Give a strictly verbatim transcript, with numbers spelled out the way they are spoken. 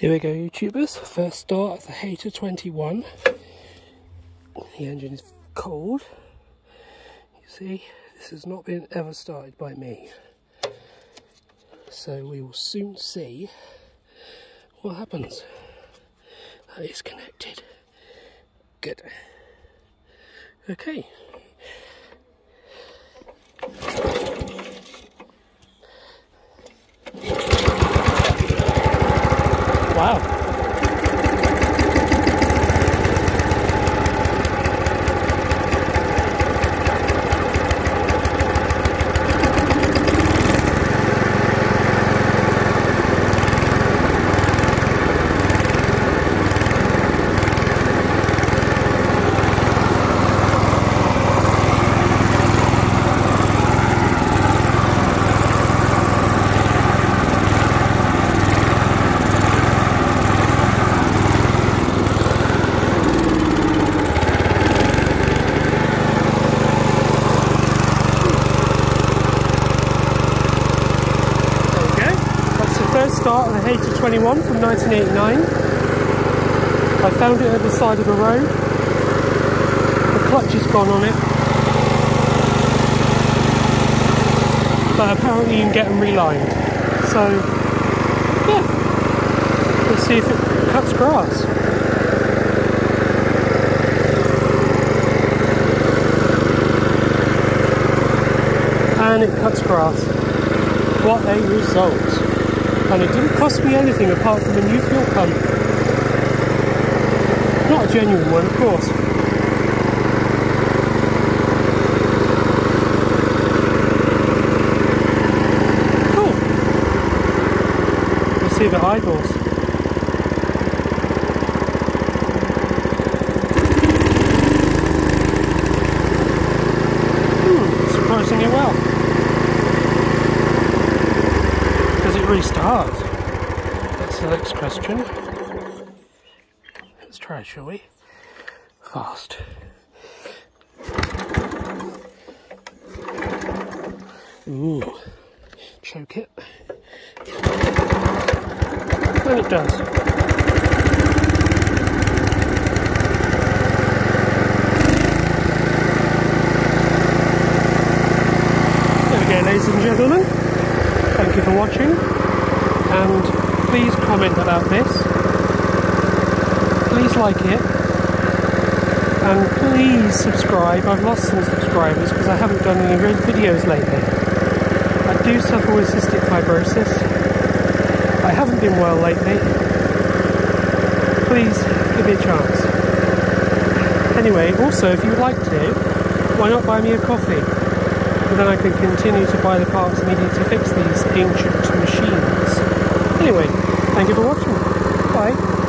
Here we go, YouTubers. First start of the Hayter twenty-one. The engine is cold. You see, this has not been ever started by me. So we will soon see what happens. That is connected. Good. Okay. Wow. Start of the Hayter twenty-one from nineteen eighty-nine. I found it at the side of the road. The clutch has gone on it, but apparently you can get them relined. So yeah, we'll see if it cuts grass. And it cuts grass. What a result! And it didn't cost me anything apart from a new fuel pump. Not a genuine one, of course. Cool. You see the eyeballs. Hmm, surprisingly well. Restart. That's the next question. Let's try it, shall we? Fast. Ooh. Choke it. And it does. There we go, ladies and gentlemen. Thank you for watching. And please comment about this, please like it, and please subscribe. I've lost some subscribers because I haven't done any real videos lately. I do suffer with cystic fibrosis. I haven't been well lately. Please give me a chance. Anyway, also if you'd like to, why not buy me a coffee? And then I can continue to buy the parts needed to fix these ancient machines. Anyway, thank you for watching. Bye.